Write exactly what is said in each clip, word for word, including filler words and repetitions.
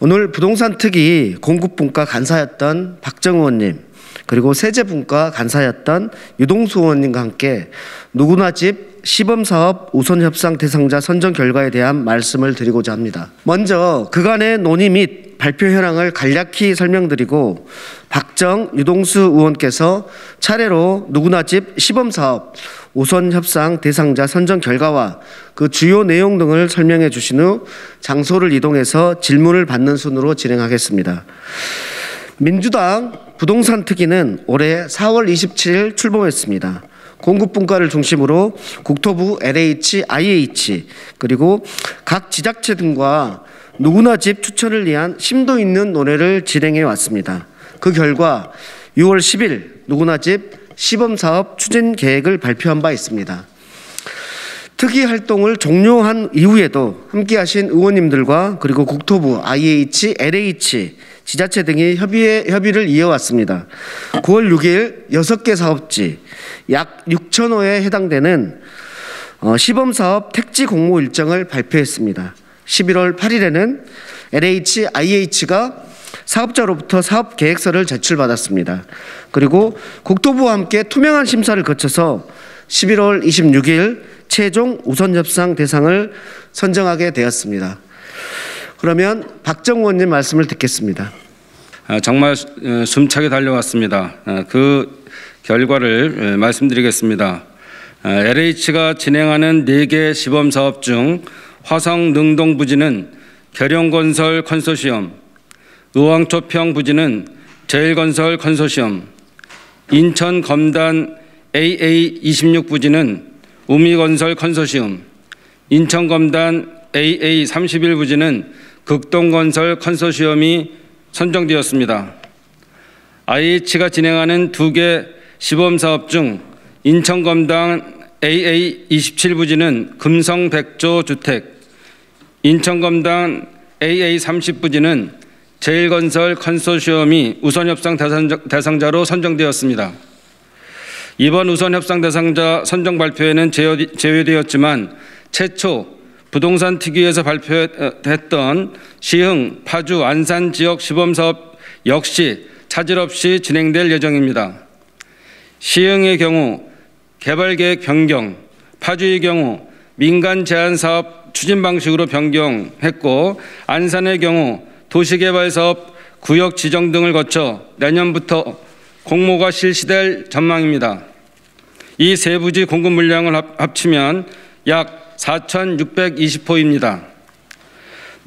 오늘 부동산 특위 공급분과 간사였던 박정 의원님 그리고 세제분과 간사였던 유동수 의원님과 함께 누구나 집 시범사업 우선협상 대상자 선정 결과에 대한 말씀을 드리고자 합니다. 먼저 그간의 논의 및 발표 현황을 간략히 설명드리고 박정, 유동수 의원께서 차례로 누구나 집 시범사업 우선협상 대상자 선정 결과와 그 주요 내용 등을 설명해 주신 후 장소를 이동해서 질문을 받는 순으로 진행하겠습니다. 민주당 부동산 특위는 올해 사월 이십칠일 출범했습니다. 공급분과를 중심으로 국토부, 엘에이치, 아이에이치 그리고 각 지자체 등과 누구나 집 추천을 위한 심도 있는 논의를 진행해 왔습니다. 그 결과 유월 십일 누구나 집 시범사업 추진 계획을 발표한 바 있습니다. 특위 활동을 종료한 이후에도 함께하신 의원님들과 그리고 국토부, 아이에이치, 엘에이치, 지자체 등이 협의에, 협의를 이어왔습니다. 구월 육일 여섯 개 사업지 약 육천 호에 해당되는 어, 시범사업 택지 공모 일정을 발표했습니다. 십일월 팔일에는 엘에이치, 아이에이치가 사업자로부터 사업계획서를 제출받았습니다. 그리고 국토부와 함께 투명한 심사를 거쳐서 십일월 이십육일 최종 우선협상 대상을 선정하게 되었습니다. 그러면 박정 의원님 말씀을 듣겠습니다. 정말 숨차게 달려왔습니다. 그 결과를 말씀드리겠습니다. 엘에이치가 진행하는 네 개 시범사업 중 화성 능동 부지는 계룡건설 컨소시엄, 의왕초평 부지는 제일건설 컨소시엄, 인천검단 에이에이 이십육 부지는 우미건설 컨소시엄, 인천검단 에이에이 삼십일 부지는 극동건설 컨소시엄이 선정되었습니다. 아이에이치가 진행하는 두 개 시범사업 중 인천검단 에이에이 이십칠 부지는 금성백조주택, 인천검단 에이에이 삼십 부지는 제일건설 컨소시엄이 우선협상 대상자로 선정되었습니다. 이번 우선협상 대상자 선정 발표에는 제외되었지만 최초 부동산 특위에서 발표했던 시흥, 파주, 안산 지역 시범사업 역시 차질 없이 진행될 예정입니다. 시흥의 경우 개발계획 변경, 파주의 경우 민간 제한사업 추진 방식으로 변경했고 안산의 경우 도시개발사업 구역 지정 등을 거쳐 내년부터 공모가 실시될 전망입니다. 이 세 부지 공급 물량을 합치면 약 사천육백이십 호입니다.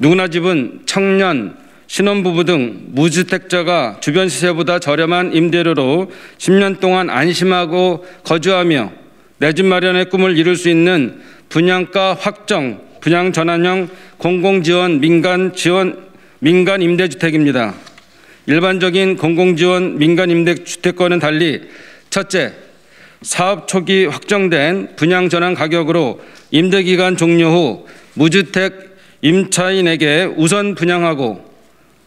누구나 집은 청년, 신혼부부 등 무주택자가 주변 시세보다 저렴한 임대료로 십 년 동안 안심하고 거주하며 내 집 마련의 꿈을 이룰 수 있는 분양가 확정, 분양 전환형 공공지원 민간 지원 민간 임대주택입니다. 일반적인 공공지원 민간 임대주택과는 달리 첫째, 사업 초기 확정된 분양 전환 가격으로 임대기간 종료 후 무주택 임차인에게 우선 분양하고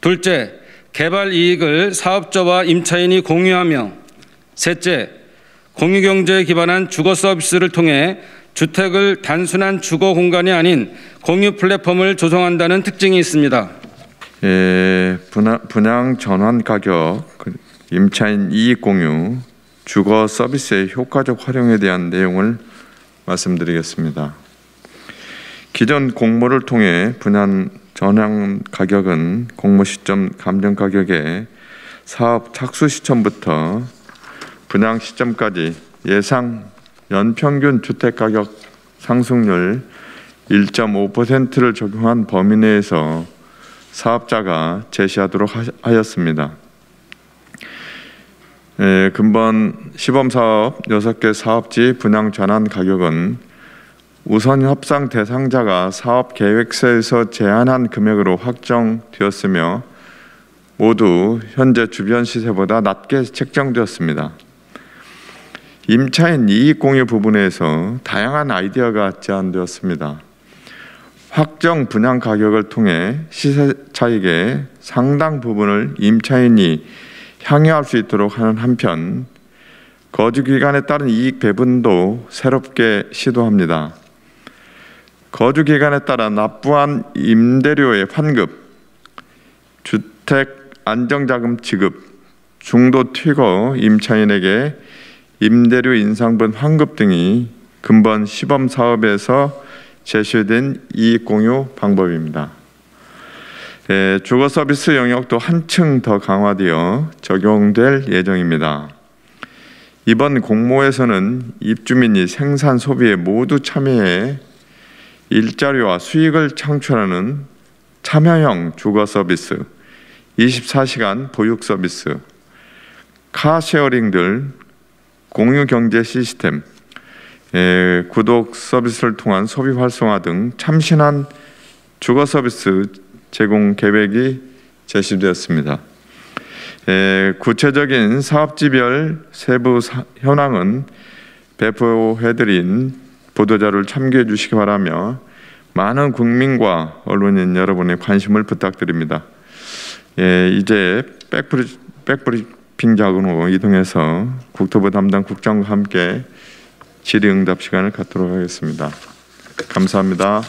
둘째, 개발 이익을 사업자와 임차인이 공유하며 셋째, 공유경제에 기반한 주거 서비스를 통해 주택을 단순한 주거 공간이 아닌 공유 플랫폼을 조성한다는 특징이 있습니다. 예, 분양, 분양 전환 가격, 임차인 이익 공유, 주거 서비스의 효과적 활용에 대한 내용을 말씀드리겠습니다. 기존 공모를 통해 분양 전환 가격은 공모 시점 감정 가격의 사업 착수 시점부터 분양 시점까지 예상 연평균 주택 가격 상승률 일 점 오 퍼센트를 적용한 범위 내에서 사업자가 제시하도록 하였습니다. 예, 금번 시범사업 여섯 개 사업지 분양 전환 가격은 우선 협상 대상자가 사업 계획서에서 제한한 금액으로 확정되었으며 모두 현재 주변 시세보다 낮게 책정되었습니다. 임차인 이익 공유 부분에서 다양한 아이디어가 제안되었습니다. 확정 분양 가격을 통해 시세 차익의 상당 부분을 임차인이 향유할 수 있도록 하는 한편 거주 기간에 따른 이익 배분도 새롭게 시도합니다. 거주 기간에 따라 납부한 임대료의 환급, 주택 안정자금 지급, 중도 퇴거 임차인에게 임대료 인상분 환급 등이 근본 시범 사업에서 제시된 이익 공유 방법입니다. 예, 주거 서비스 영역도 한층 더 강화되어 적용될 예정입니다. 이번 공모에서는 입주민이 생산 소비에 모두 참여해 일자리와 수익을 창출하는 참여형 주거 서비스, 이십사 시간 보육 서비스, 카셰어링 등 공유 경제 시스템, 예, 구독 서비스를 통한 소비 활성화 등 참신한 주거 서비스 제공 계획이 제시되었습니다. 예, 구체적인 사업지별 세부 사, 현황은 배포해드린 보도자료를 참고해 주시기 바라며 많은 국민과 언론인 여러분의 관심을 부탁드립니다. 예, 이제 백브리, 백브리핑 자금으로 이동해서 국토부 담당 국장과 함께 질의응답 시간을 갖도록 하겠습니다. 감사합니다.